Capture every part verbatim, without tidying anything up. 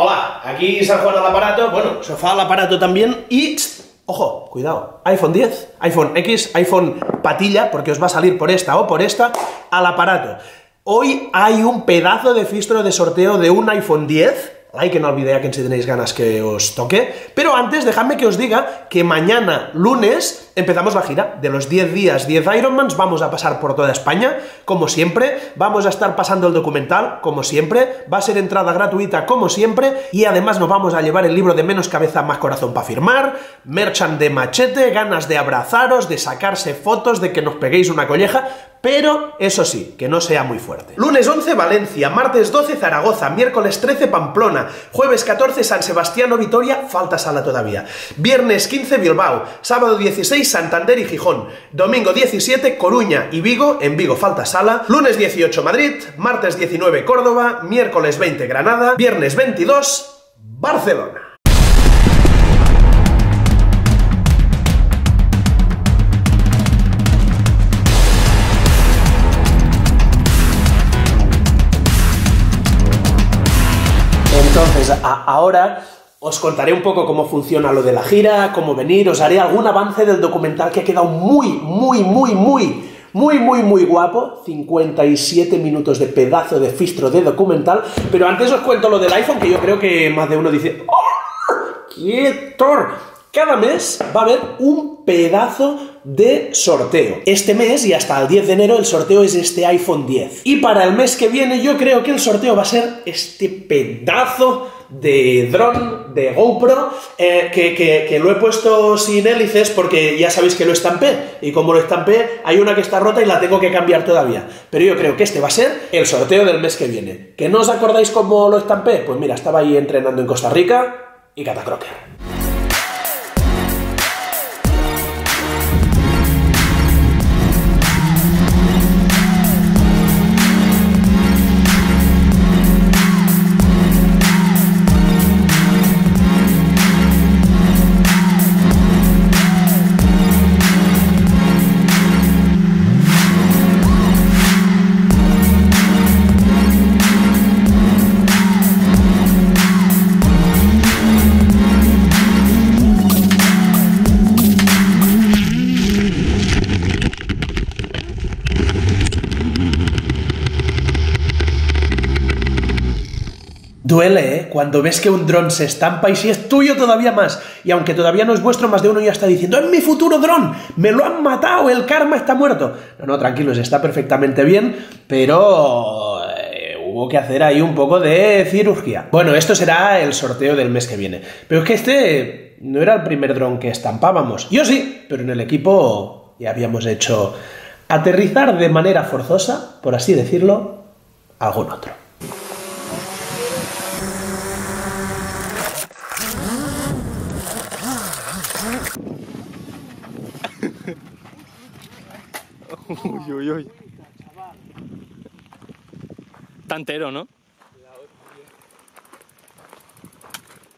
Hola, aquí San Juan al aparato, bueno, sofá al aparato también y... Ojo, cuidado, iPhone diez, iPhone equis, iPhone patilla, porque os va a salir por esta o por esta, al aparato. Hoy hay un pedazo de fistro de sorteo de un iPhone diez, like, que no olvidéis que si tenéis ganas que os toque, pero antes dejadme que os diga que mañana, lunes, empezamos la gira de los diez días, diez Ironmans, vamos a pasar por toda España, como siempre, vamos a estar pasando el documental, como siempre, va a ser entrada gratuita, como siempre, y además nos vamos a llevar el libro de Menos Cabeza, Más Corazón para firmar, merchan de machete, ganas de abrazaros, de sacarse fotos, de que nos peguéis una colleja, pero eso sí, que no sea muy fuerte. Lunes once, Valencia, martes doce, Zaragoza, miércoles trece, Pamplona, jueves catorce, San Sebastián o Vitoria, falta sala todavía, viernes quince, Bilbao, sábado dieciséis, Santander y Gijón, domingo diecisiete, Coruña y Vigo, en Vigo falta sala, lunes dieciocho, Madrid, martes diecinueve, Córdoba, miércoles veinte, Granada, viernes veintidós, Barcelona. Entonces, a, ahora... os contaré un poco cómo funciona lo de la gira, cómo venir, os haré algún avance del documental que ha quedado muy, muy, muy, muy, muy, muy, muy guapo. cincuenta y siete minutos de pedazo de fistro de documental, pero antes os cuento lo del iPhone, que yo creo que más de uno dice... ¡Oh! ¡Quieto! Cada mes va a haber un pedazo de sorteo. Este mes y hasta el diez de enero el sorteo es este iPhone diez. Y para el mes que viene yo creo que el sorteo va a ser este pedazo de dron, de GoPro, eh, que, que, que lo he puesto sin hélices porque ya sabéis que lo estampé, y como lo estampé hay una que está rota y la tengo que cambiar todavía, pero yo creo que este va a ser el sorteo del mes que viene. ¿Que no os acordáis cómo lo estampé? Pues mira, estaba ahí entrenando en Costa Rica y Katakroker. Duele, ¿eh? Cuando ves que un dron se estampa y si es tuyo todavía más. Y aunque todavía no es vuestro, más de uno ya está diciendo ¡es mi futuro dron! ¡Me lo han matado! ¡El karma está muerto! No, no, tranquilos, está perfectamente bien, pero... Eh, hubo que hacer ahí un poco de cirugía. Bueno, esto será el sorteo del mes que viene. Pero es que este no era el primer dron que estampábamos. Yo sí, pero en el equipo ya habíamos hecho aterrizar de manera forzosa, por así decirlo, algún otro. Uy, uy, uy. Tantero, ¿no?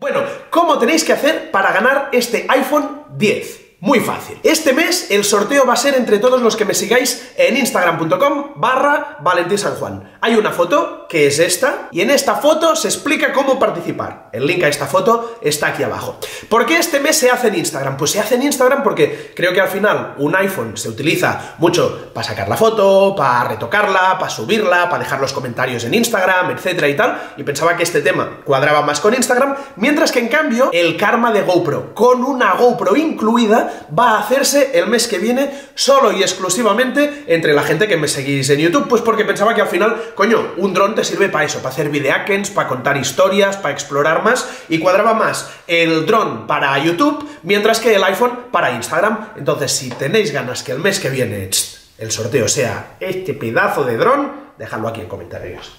Bueno, ¿cómo tenéis que hacer para ganar este iPhone diez? Muy fácil. Este mes el sorteo va a ser entre todos los que me sigáis en instagram punto com barra Valentín San Juan. Hay una foto, que es esta, y en esta foto se explica cómo participar. El link a esta foto está aquí abajo. ¿Por qué este mes se hace en Instagram? Pues se hace en Instagram porque creo que al final un iPhone se utiliza mucho para sacar la foto, para retocarla, para subirla, para dejar los comentarios en Instagram, etcétera y tal, y pensaba que este tema cuadraba más con Instagram, mientras que en cambio el karma de GoPro, con una GoPro incluida, va a hacerse el mes que viene solo y exclusivamente entre la gente que me seguís en YouTube, pues porque pensaba que al final, coño, un dron te sirve para eso, para hacer videohackens, para contar historias, para explorar más, y cuadraba más el dron para YouTube, mientras que el iPhone para Instagram. Entonces, si tenéis ganas que el mes que viene el sorteo sea este pedazo de dron, dejadlo aquí en comentarios.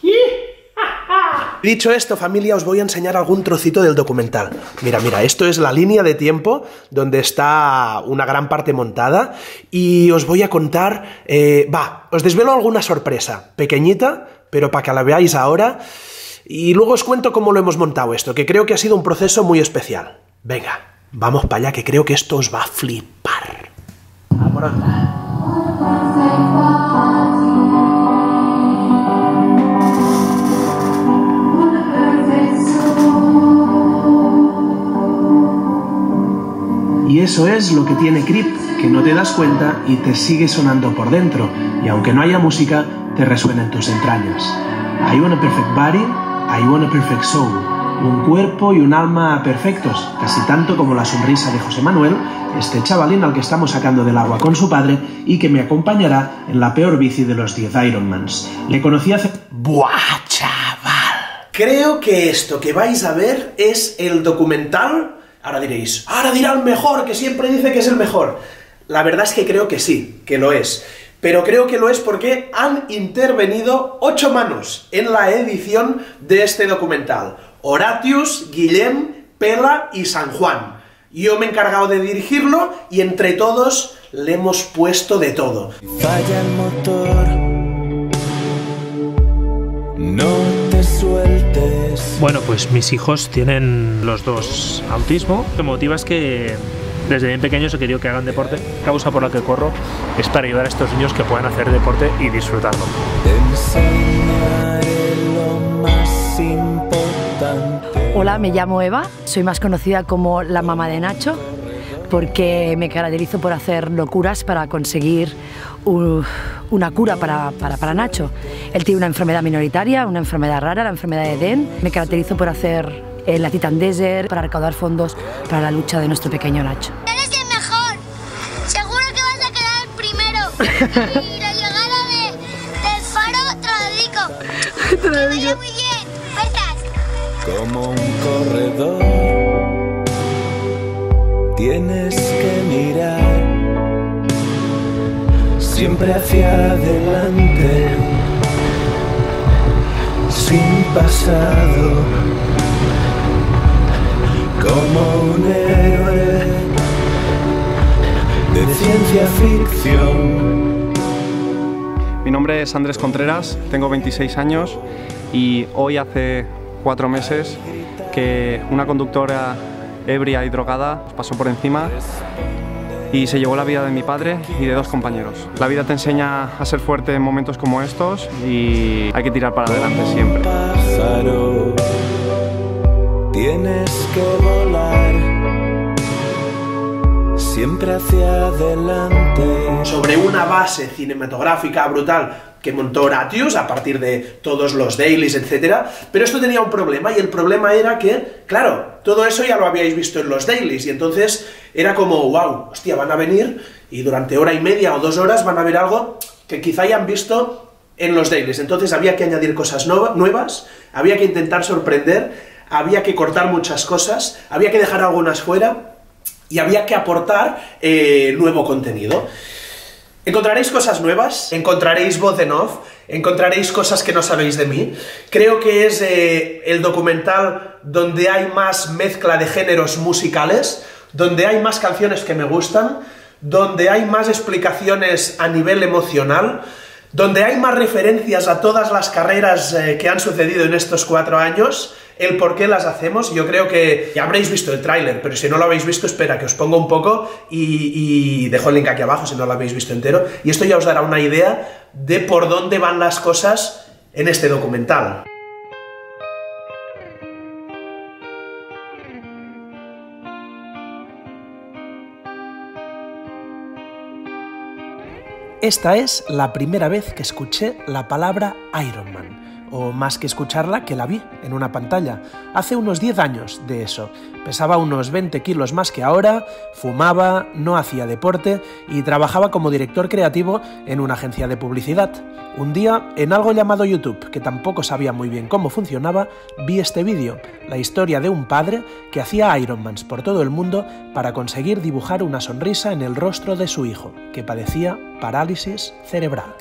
Dicho esto, familia, os voy a enseñar algún trocito del documental. Mira, mira, esto es la línea de tiempo donde está una gran parte montada y os voy a contar... Eh, va, os desvelo alguna sorpresa, pequeñita, pero para que la veáis ahora. Y luego os cuento cómo lo hemos montado esto, que creo que ha sido un proceso muy especial. Venga, vamos para allá, que creo que esto os va a flipar. Vámonos. Oh Y eso es lo que tiene Creep, que no te das cuenta y te sigue sonando por dentro, y aunque no haya música, te resuena en tus entrañas. I want a perfect body, I want a perfect soul. Un cuerpo y un alma perfectos, casi tanto como la sonrisa de José Manuel, este chavalín al que estamos sacando del agua con su padre y que me acompañará en la peor bici de los diez Ironmans. Le conocí hace... ¡Buah, chaval! Creo que esto que vais a ver es el documental... Ahora diréis, ahora dirá el mejor, que siempre dice que es el mejor. La verdad es que creo que sí, que lo es. Pero creo que lo es porque han intervenido ocho manos en la edición de este documental. Horatius, Guillem, Pela y San Juan. Yo me he encargado de dirigirlo y entre todos le hemos puesto de todo. Falla el motor, no. Bueno, pues mis hijos tienen los dos autismo. Lo que motiva es que desde bien pequeños he querido que hagan deporte. La causa por la que corro es para ayudar a estos niños que puedan hacer deporte y disfrutarlo. Hola, me llamo Eva. Soy más conocida como la mamá de Nacho porque me caracterizo por hacer locuras para conseguir un... una cura para, para, para Nacho. Él tiene una enfermedad minoritaria, una enfermedad rara, la enfermedad de D E N. Me caracterizo por hacer eh, la Titan Desert para recaudar fondos para la lucha de nuestro pequeño Nacho. ¡Eres el mejor! ¡Seguro que vas a quedar el primero! Y la llegada de, del faro te lo dedico. Te lo digo. ¡Que vaya muy bien! ¡Fuerzas! Como un corredor tienes que mirar siempre hacia adelante, sin pasado, como un héroe de ciencia ficción. Mi nombre es Andrés Contreras, tengo veintiséis años y hoy hace cuatro meses que una conductora ebria y drogada pasó por encima y se llevó la vida de mi padre y de dos compañeros. La vida te enseña a ser fuerte en momentos como estos y hay que tirar para adelante siempre. Pájaro, tienes que volar, siempre hacia adelante. Sobre una base cinematográfica brutal que montó Horatius a partir de todos los dailies, etcétera. Pero esto tenía un problema, y el problema era que, claro, todo eso ya lo habíais visto en los dailies, y entonces era como, wow, hostia, van a venir y durante hora y media o dos horas van a ver algo que quizá hayan visto en los dailies. Entonces había que añadir cosas no- nuevas, había que intentar sorprender, había que cortar muchas cosas, había que dejar algunas fuera, y había que aportar eh, nuevo contenido. Encontraréis cosas nuevas, encontraréis voz en off, encontraréis cosas que no sabéis de mí. Creo que es eh, el documental donde hay más mezcla de géneros musicales, donde hay más canciones que me gustan, donde hay más explicaciones a nivel emocional, donde hay más referencias a todas las carreras eh, que han sucedido en estos cuatro años, el por qué las hacemos. Yo creo que ya habréis visto el tráiler, pero si no lo habéis visto, espera, que os pongo un poco y, y dejo el link aquí abajo si no lo habéis visto entero, y esto ya os dará una idea de por dónde van las cosas en este documental. Esta es la primera vez que escuché la palabra Ironman, o más que escucharla, que la vi en una pantalla. Hace unos diez años de eso. Pesaba unos veinte kilos más que ahora, fumaba, no hacía deporte y trabajaba como director creativo en una agencia de publicidad. Un día, en algo llamado YouTube, que tampoco sabía muy bien cómo funcionaba, vi este vídeo, la historia de un padre que hacía Ironmans por todo el mundo para conseguir dibujar una sonrisa en el rostro de su hijo, que padecía parálisis cerebral.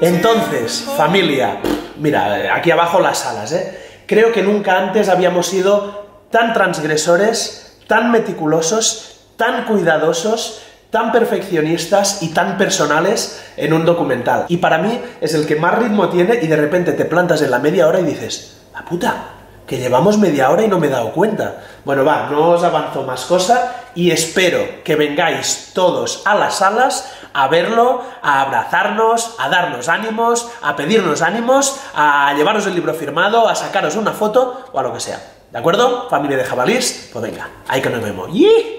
Entonces, familia, mira, aquí abajo las alas, ¿eh? Creo que nunca antes habíamos sido tan transgresores, tan meticulosos, tan cuidadosos, tan perfeccionistas y tan personales en un documental. Y para mí es el que más ritmo tiene, y de repente te plantas en la media hora y dices, ¡la puta! que llevamos media hora y no me he dado cuenta. Bueno, va, no os avanzo más cosa y espero que vengáis todos a las salas a verlo, a abrazarnos, a darnos ánimos, a pedirnos ánimos, a llevaros el libro firmado, a sacaros una foto o a lo que sea. ¿De acuerdo? Familia de jabalís, pues venga, ahí que nos vemos. ¡Yee!